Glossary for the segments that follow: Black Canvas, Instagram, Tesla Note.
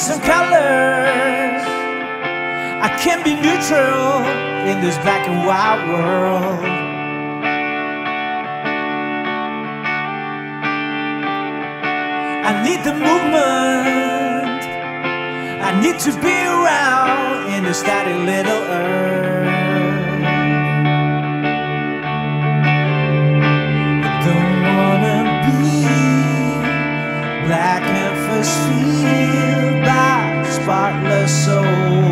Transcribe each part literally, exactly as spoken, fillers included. some colors. I can be neutral in this black and white world. I need the movement. I need to be around in this tiny little earth. I don't wanna be black canvas filled by spotless souls.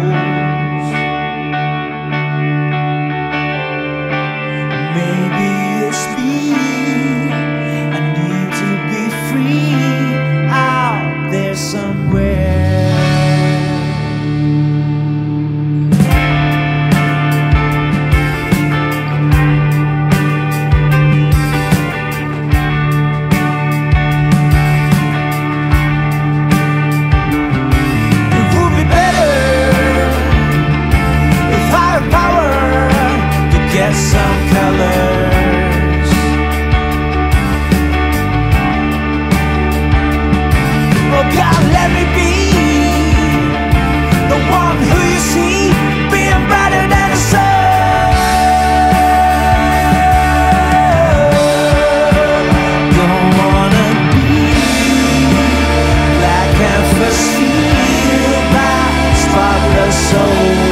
Some colors. Oh God, let me be the one who you see being brighter than the sun. Don't wanna be black canvas filled by spotless souls.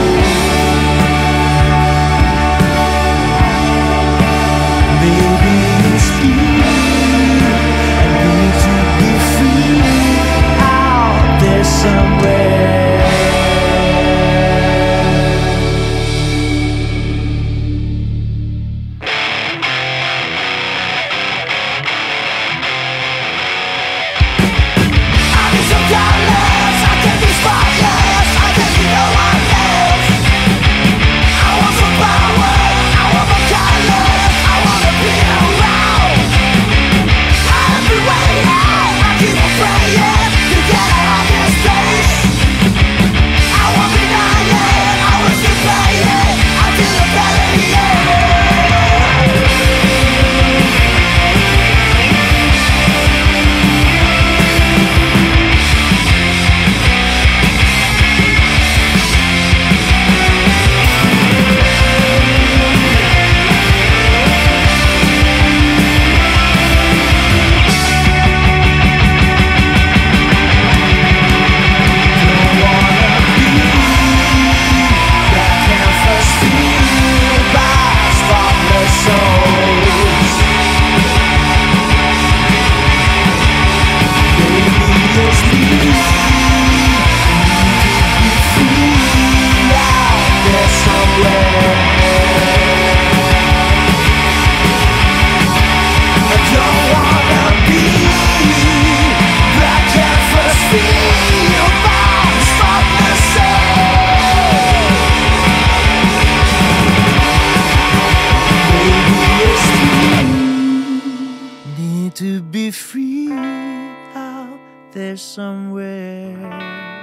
To be free out there somewhere.